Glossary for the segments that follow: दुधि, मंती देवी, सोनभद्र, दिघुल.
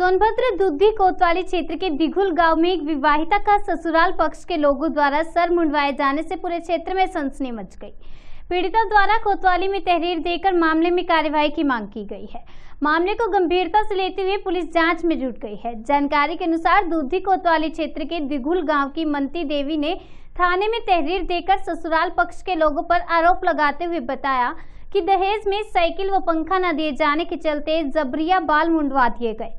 सोनभद्र दुधि कोतवाली क्षेत्र के दिघुल गांव में एक विवाहिता का ससुराल पक्ष के लोगों द्वारा सर मुंडवाए जाने से पूरे क्षेत्र में सनसनी मच गई। पीड़िता द्वारा कोतवाली में तहरीर देकर मामले में कार्यवाही की मांग की गई है। मामले को गंभीरता से लेते हुए पुलिस जांच में जुट गई है। जानकारी के अनुसार दुधि कोतवाली क्षेत्र के दिघुल गांव की मंती देवी ने थाने में तहरीर देकर ससुराल पक्ष के लोगों पर आरोप लगाते हुए बताया कि दहेज में साइकिल व पंखा न दिए जाने के चलते जबरिया बाल मुंडवा दिए गए।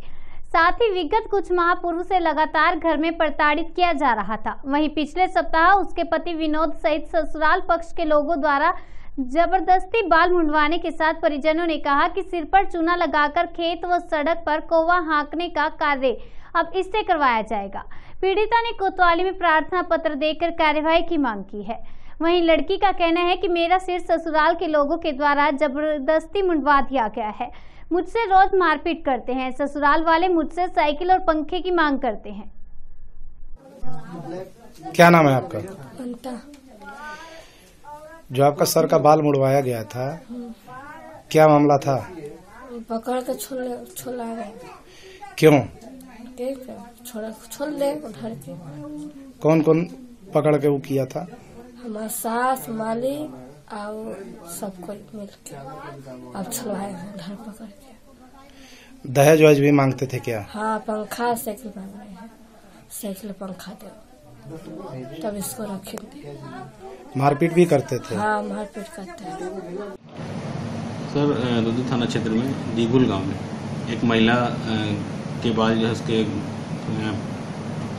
साथ ही विगत कुछ माह पूर्व से लगातार घर में प्रताड़ित किया जा रहा था। वहीं पिछले सप्ताह उसके पति विनोद सहित ससुराल पक्ष के लोगों द्वारा जबरदस्ती बाल मुंडवाने के साथ परिजनों ने कहा कि सिर पर चूना लगाकर खेत व सड़क पर कौवा हाँकने का कार्य अब इससे करवाया जाएगा। पीड़िता ने कोतवाली में प्रार्थना पत्र देकर कार्यवाही की मांग की है। वहीं लड़की का कहना है कि मेरा सिर ससुराल के लोगों के द्वारा जबरदस्ती मुंडवा दिया गया है। मुझसे रोज मारपीट करते हैं। ससुराल वाले मुझसे साइकिल और पंखे की मांग करते हैं। क्या नाम है आपका? ममता। जो आपका सर का बाल मुड़वाया गया था, क्या मामला था? पकड़ के छोड़ा गया। क्यों? छोड़ दे उधर के। कौन कौन पकड़ के वो किया था? हमारा सास, मालिक और सबको मिलकर अब छुड़वाए हैं घर पकड़ के। दहेज वज भी मांगते थे क्या? हाँ, पंखा साइकिल मांग रहे हैं। साइकिल पंखा दो तब इसको रखेंगे। मारपीट भी करते थे? हाँ, मारपीट करते हैं। सर, दुधि थाना क्षेत्र में दिघुल गांव में एक महिला के बाल जो है उसके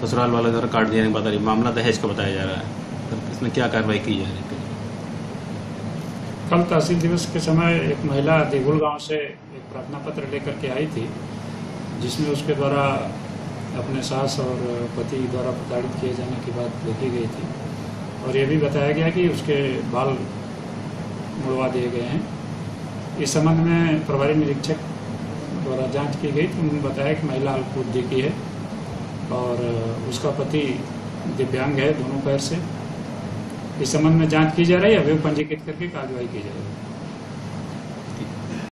ससुराल वाले द्वारा काट दिया बता रही। मामला दहेज का बताया जा रहा है। सर, इसमें क्या कार्रवाई की जा रही है? कल तहसील दिवस के समय एक महिला दिघुल गांव से एक प्रार्थना पत्र लेकर के आई थी, जिसमें उसके द्वारा अपने सास और पति द्वारा प्रताड़ित किए जाने की बात लिखी गई थी और ये भी बताया गया कि उसके बाल मुड़वा दिए गए हैं। इस संबंध में प्रभारी निरीक्षक द्वारा जांच की गई तो उन्होंने बताया कि महिला अल्पबुद्धि की है और उसका पति दिव्यांग है दोनों पैर से। इस संबंध में जांच की जा रही है। अभियोग पंजीकृत करके कार्रवाई की जा रही है।